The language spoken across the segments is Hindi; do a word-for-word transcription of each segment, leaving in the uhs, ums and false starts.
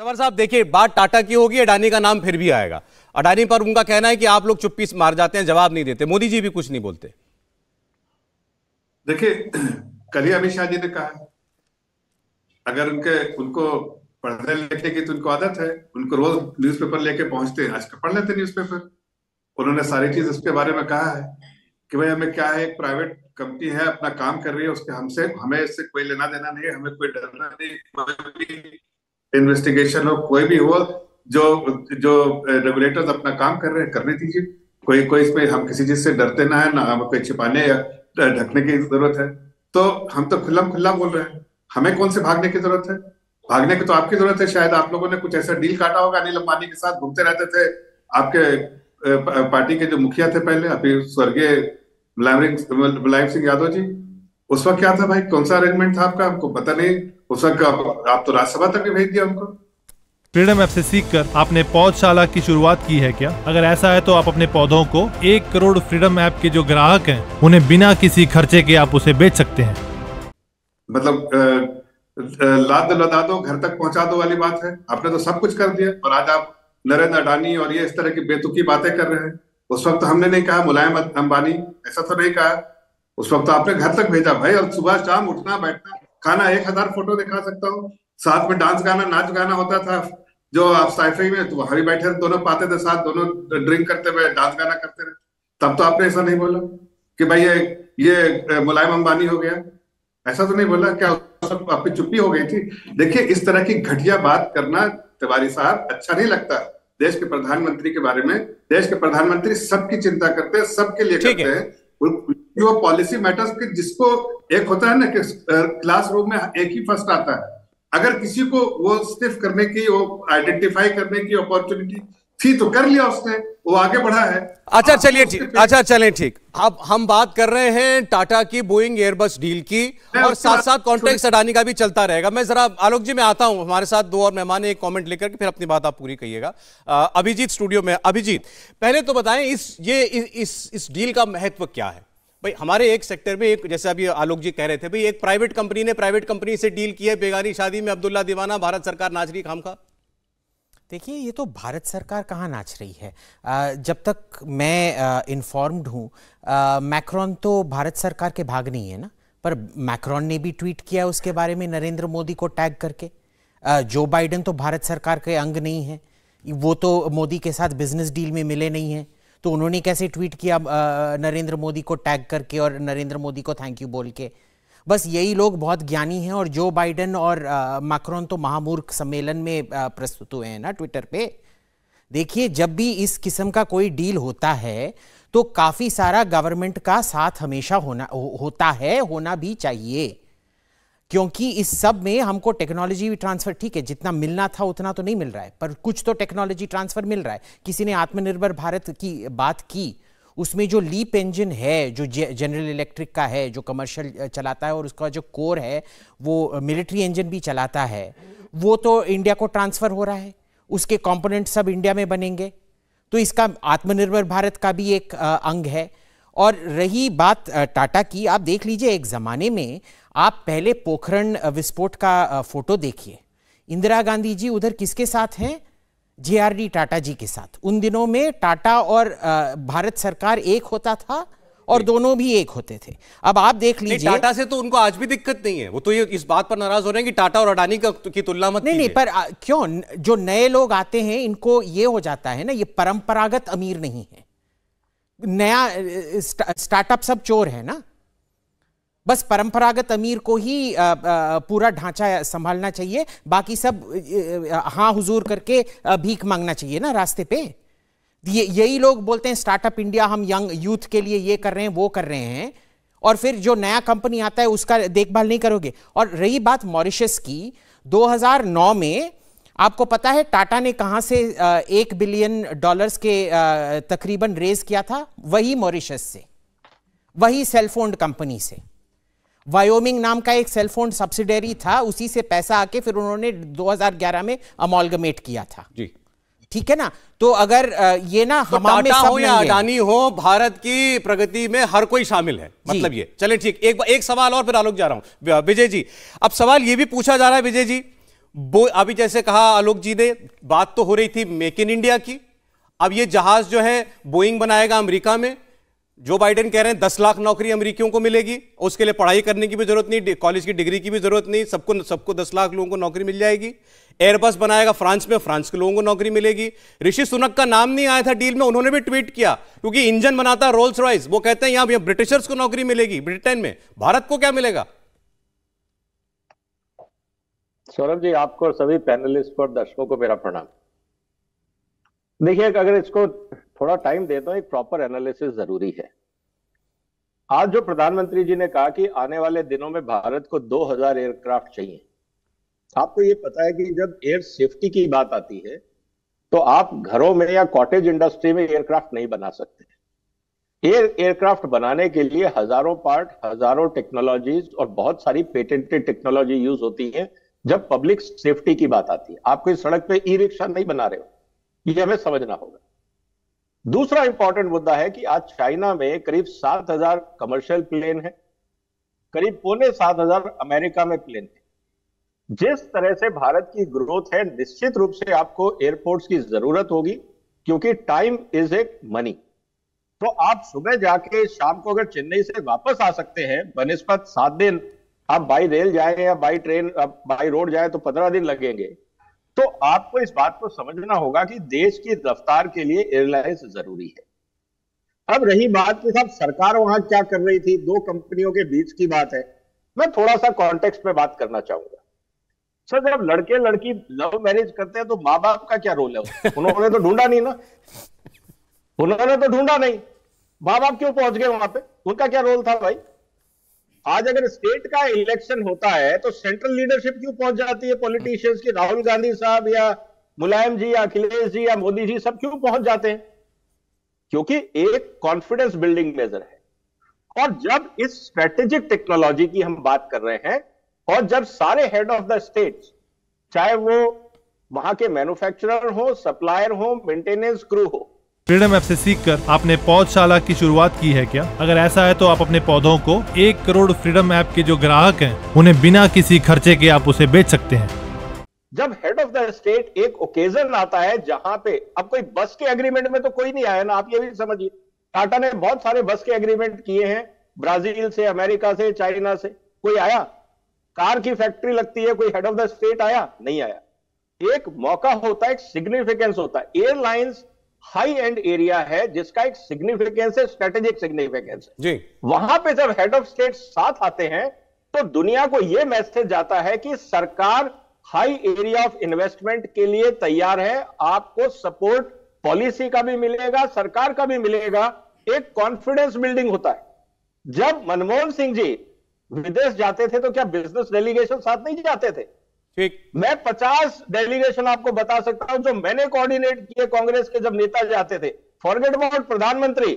जबर साहब देखिए, बात टाटा की होगी, अडानी का नाम फिर भी आएगा। अडानी पर उनका कहना है कि आप लोग चुप्पी मार जाते हैं, जवाब नहीं देते, मोदी जी भी कुछ नहीं बोलते। देखिए, कल ही अमित शाह जी ने कहा अगर उनके उनको पढ़ने लिखने की तो उनको आदत है, उनको रोज न्यूज़पेपर लेके पहुंचते हैं, आज कल पढ़ लेते न्यूज़पेपर। उन्होंने सारी चीज उसके बारे में कहा है कि भाई हमें क्या है, एक प्राइवेट कंपनी है, अपना काम कर रही है, उसके हमसे हमें इससे कोई लेना देना नहीं है, हमें कोई डरना नहीं, कोई भी इन्वेस्टिगेशन हो, कोई भी हो, जो जो रेगुलेटर्स अपना काम कर रहे हैं करने दीजिए, कोई कोई इसमें हम किसी चीज से डरते ना है, ना हमें कोई छिपाने या ढकने की जरूरत है। तो हम तो खुला खुला बोल रहे हैं, हमें कौन से भागने की जरूरत है? भागने की तो आपकी जरूरत है। शायद आप लोगों ने कुछ ऐसा डील काटा होगा, अनिल अंबानी के साथ घूमते रहते थे, आपके पार्टी के जो मुखिया थे पहले, अभी स्वर्गीय मुलायम सिंह यादव जी। उस वक्त क्या था भाई, कौन सा अरेंजमेंट था आपका, हमको पता नहीं। उस वक्त आप, आप तो राज्यसभा तक भी भेज दिया हमको। फ्रीडम ऐप से सीखकर आपने पौधशाला की शुरुआत की है क्या? अगर ऐसा है तो आप अपने पौधों को एक करोड़ फ्रीडम ऐप के जो ग्राहक हैं उन्हें बिना किसी खर्चे के आप उसे बेच सकते हैं। मतलब लाद लदा दो, घर तक पहुंचा दो वाली बात है। आपने तो सब कुछ कर दिया और आज आप नरेंद्र अडानी और ये इस तरह की बेतुकी बातें कर रहे हैं। उस वक्त हमने नहीं कहा मुलायम अंबानी, ऐसा तो नहीं कहा। उस वक्त आपने घर तक भेजा भाई, और सुबह शाम उठना बैठना खाना, एक हजार फोटो दिखा सकता हूँ, साथ में डांस गाना नाच गाना होता था जो आप साइफे में, तो वहां भी बैठे दोनों पाते थे साथ, दोनों ड्रिंक करते हुए डांस गाना करते रहे। तब तो आपने ऐसा नहीं बोला कि भाई ये ये मुलायम अंबानी हो गया, ऐसा तो नहीं बोला। क्या सब आप पे चुप्पी हो गई थी? देखिए, इस तरह की घटिया बात करना तिवारी साहब अच्छा नहीं लगता। देश के प्रधानमंत्री के बारे में, देश के प्रधानमंत्री सबकी चिंता करते हैं, सबके लिए करते हैं। वो पॉलिसी मैटर्स के, जिसको एक होता है ना कि क्लासरूम में एक ही फर्स्ट आता है, अगर किसी को वो स्टिफ करने की, वो आइडेंटिफाई करने की अपॉर्चुनिटी थी तो कर लिया उसने, वो आगे बढ़ा है। अच्छा चलिए ठीक, अच्छा चलिए ठीक। अब हम बात कर रहे हैं टाटा की बोइंग एयरबस डील की, और साथ साथ कॉन्टेक्स्ट अडानी का भी चलता रहेगा। मैं जरा आलोक जी में आता हूं, हमारे साथ दो और मेहमान, एक कमेंट लेकर फिर अपनी बात आप पूरी कहिएगा। अभिजीत स्टूडियो में। अभिजीत, पहले तो बताएं इस ये इस इस डील का महत्व क्या है? भाई हमारे एक सेक्टर में, एक जैसे अभी आलोक जी कह रहे थे, भाई एक प्राइवेट कंपनी ने प्राइवेट कंपनी से डील की है, बेगानी शादी में अब्दुल्ला दीवाना, भारत सरकार नाच रही खामखा। देखिए, ये तो भारत सरकार कहाँ नाच रही है। जब तक मैं इन्फॉर्म्ड हूँ, मैक्रॉन तो भारत सरकार के भाग नहीं है ना, पर मैक्रॉन ने भी ट्वीट किया उसके बारे में नरेंद्र मोदी को टैग करके। जो बाइडन तो भारत सरकार के अंग नहीं है, वो तो मोदी के साथ बिजनेस डील में मिले नहीं हैं, तो उन्होंने कैसे ट्वीट किया नरेंद्र मोदी को टैग करके और नरेंद्र मोदी को थैंक यू बोल के। बस यही लोग बहुत ज्ञानी हैं, और जो बाइडन और मैक्रॉन तो महामूर्ख सम्मेलन में प्रस्तुत हुए हैं ना ट्विटर पे। देखिए, जब भी इस किस्म का कोई डील होता है तो काफ़ी सारा गवर्नमेंट का साथ हमेशा होना हो, होता है, होना भी चाहिए, क्योंकि इस सब में हमको टेक्नोलॉजी भी ट्रांसफर, ठीक है, जितना मिलना था उतना तो नहीं मिल रहा है, पर कुछ तो टेक्नोलॉजी ट्रांसफर मिल रहा है। किसी ने आत्मनिर्भर भारत की बात की, उसमें जो लीप इंजन है जो जनरल इलेक्ट्रिक का है, जो कमर्शियल चलाता है, और उसका जो कोर है वो मिलिट्री इंजन भी चलाता है, वो तो इंडिया को ट्रांसफर हो रहा है, उसके कॉम्पोनेंट सब इंडिया में बनेंगे, तो इसका आत्मनिर्भर भारत का भी एक अंग है। और रही बात टाटा की, आप देख लीजिए, एक ज़माने में आप पहले पोखरण विस्फोट का फोटो देखिए, इंदिरा गांधी जी उधर किसके साथ हैं? J R D Tata ji के साथ। उन दिनों में टाटा और भारत सरकार एक होता था और दोनों भी एक होते थे। अब आप देख लीजिए, टाटा से तो उनको आज भी दिक्कत नहीं है, वो तो ये इस बात पर नाराज हो रहे हैं कि टाटा और अडानी की तुलना मत नहीं नहीं पर क्यों? जो नए लोग आते हैं इनको ये हो जाता है ना, ये परंपरागत अमीर नहीं है, नया स्टार्टअप सब चोर है ना। बस परंपरागत अमीर को ही पूरा ढांचा संभालना चाहिए, बाकी सब हाँ हुजूर करके भीख मांगना चाहिए ना रास्ते पे। ये यही लोग बोलते हैं स्टार्टअप इंडिया, हम यंग यूथ के लिए ये कर रहे हैं, वो कर रहे हैं, और फिर जो नया कंपनी आता है उसका देखभाल नहीं करोगे। और रही बात मॉरिशस की, दो हज़ार नौ में आपको पता है टाटा ने कहां से एक बिलियन डॉलर्स के तकरीबन रेज किया था? वही मॉरिशस से, वही सेलफोन कंपनी से। वायोमिंग नाम का एक सेलफोन सब्सिडरी था, उसी से पैसा आके फिर उन्होंने दो हज़ार ग्यारह में अमॉल्गमेट किया था जी, ठीक है ना। तो अगर ये ना तो हमारे टाटा हो या अडानी हो, भारत की प्रगति में हर कोई शामिल है, मतलब ये। चले ठीक, एक एक सवाल और फिर आलोक जा रहा हूं। विजय जी, अब सवाल ये भी पूछा जा रहा है, विजय जी वो अभी जैसे कहा आलोक जी ने, बात तो हो रही थी मेक इन इंडिया की। अब ये जहाज जो है बोइंग बनाएगा अमेरिका में। जो बाइडेन कह रहे हैं दस लाख नौकरी अमेरिकियों को मिलेगी, उसके लिए पढ़ाई करने की भी जरूरत नहीं, कॉलेज की डिग्री की भी जरूरत नहीं, सबको सबको दस लाख लोगों को नौकरी मिल जाएगी। एयरबस बनाएगा फ्रांस में, फ्रांस के लोगों को नौकरी मिलेगी। ऋषि सुनक का नाम नहीं आया था डील में, उन्होंने भी ट्वीट किया क्योंकि इंजन बनाता है रोल्स रॉयस, वो कहते हैं यहां ब्रिटिशर्स को नौकरी मिलेगी ब्रिटेन में, भारत को क्या मिलेगा? सौरभ जी आपको, सभी पैनलिस्ट और दर्शकों को मेरा प्रणाम। देखिए अगर इसको थोड़ा टाइम देता हूं, एक प्रॉपर एनालिसिस जरूरी है। आज जो प्रधानमंत्री जी ने कहा कि आने वाले दिनों में भारत को दो हज़ार एयरक्राफ्ट चाहिए, आपको ये पता है कि जब एयर सेफ्टी की बात आती है तो आप घरों में या कॉटेज इंडस्ट्री में एयरक्राफ्ट नहीं बना सकते। एयर एयरक्राफ्ट बनाने के लिए हजारों पार्ट, हजारों टेक्नोलॉजीज और बहुत सारी पेटेंटेड टेक्नोलॉजी यूज होती है। जब पब्लिक सेफ्टी की बात आती है, आप कोई सड़क पे ई रिक्शा नहीं बना रहे हो, ये हमें समझना होगा। दूसरा इंपॉर्टेंट मुद्दा है कि आज चाइना में करीब सात हजार कमर्शियल प्लेन है, करीब पौने सात हजार अमेरिका में प्लेन है। जिस तरह से भारत की ग्रोथ है, निश्चित रूप से आपको एयरपोर्ट्स की जरूरत होगी क्योंकि टाइम इज ए मनी। तो आप सुबह जाके शाम को अगर चेन्नई से वापस आ सकते हैं, बनस्पत सात दिन आप बाई रेल जाए या बाई ट्रेन बाई रोड जाए तो पंद्रह दिन लगेंगे। तो आपको इस बात को समझना होगा कि देश की रफ्तार के लिए एयरलाइंस जरूरी है। अब रही बात कि साहब सरकार वहां क्या कर रही थी, दो कंपनियों के बीच की बात है, मैं थोड़ा सा कॉन्टेक्स्ट में बात करना चाहूंगा। सर जब लड़के लड़की लव मैरिज करते हैं तो माँ बाप का क्या रोल है? उन्होंने तो ढूंढा नहीं ना, उन्होंने तो ढूंढा नहीं, माँ बाप क्यों पहुंच गए वहां पे, उनका क्या रोल था भाई? आज अगर स्टेट का इलेक्शन होता है तो सेंट्रल लीडरशिप क्यों पहुंच जाती है पॉलिटिशियंस की? राहुल गांधी साहब या मुलायम जी या अखिलेश जी या मोदी जी सब क्यों पहुंच जाते हैं? क्योंकि एक कॉन्फिडेंस बिल्डिंग मेजर है। और जब इस स्ट्रेटेजिक टेक्नोलॉजी की हम बात कर रहे हैं और जब सारे हेड ऑफ द स्टेट, चाहे वो वहां के मैन्युफैक्चरर हो, सप्लायर हो, मेंटेनेंस क्रू हो, फ्रीडम ऐप से सीखकर आपने पौधशाला की शुरुआत की है क्या? अगर ऐसा है तो आप अपने पौधों को एक करोड़ फ्रीडम ऐप के जो ग्राहक हैं उन्हें बिना किसी खर्चे के आप उसे बेच सकते हैं। जब हेड ऑफ द स्टेट एक ओकेजन आता है जहां पे, अब कोई बस के एग्रीमेंट में तो कोई नहीं आया ना, आप ये भी समझिए। टाटा ने बहुत सारे बस के एग्रीमेंट किए हैं ब्राजील से, अमेरिका से, चाइना से, कोई आया? कार की फैक्ट्री लगती है, कोई हेड ऑफ द स्टेट आया? नहीं आया। एक मौका होता है, एक सिग्निफिकेंस होता है। एयरलाइंस हाई एंड एरिया है जिसका एक सिग्निफिकेंस है, स्ट्रेटेजिक सिग्निफिकेंस है। वहां पे जब हेड ऑफ स्टेट साथ आते हैं तो दुनिया को यह मैसेज जाता है कि सरकार हाई एरिया ऑफ इन्वेस्टमेंट के लिए तैयार है, आपको सपोर्ट पॉलिसी का भी मिलेगा, सरकार का भी मिलेगा। एक कॉन्फिडेंस बिल्डिंग होता है। जब मनमोहन सिंह जी विदेश जाते थे तो क्या बिजनेस डेलीगेशन साथ नहीं जाते थे? ठीक, मैं पचास डेलीगेशन आपको बता सकता हूं जो मैंने कोऑर्डिनेट किए कांग्रेस के जब नेता जाते थे। फॉरगेट अबाउट प्रधानमंत्री,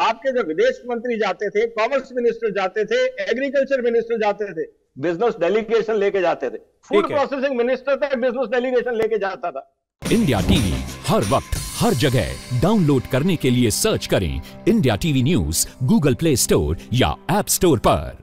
आपके जो विदेश मंत्री जाते थे, कॉमर्स मिनिस्टर जाते थे, एग्रीकल्चर मिनिस्टर जाते थे, बिजनेस डेलीगेशन लेके जाते थे। फूड प्रोसेसिंग मिनिस्टर थे, बिजनेस डेलीगेशन लेके जाता था। इंडिया टीवी हर वक्त हर जगह डाउनलोड करने के लिए सर्च करें India TV news Google Play Store या एप स्टोर पर।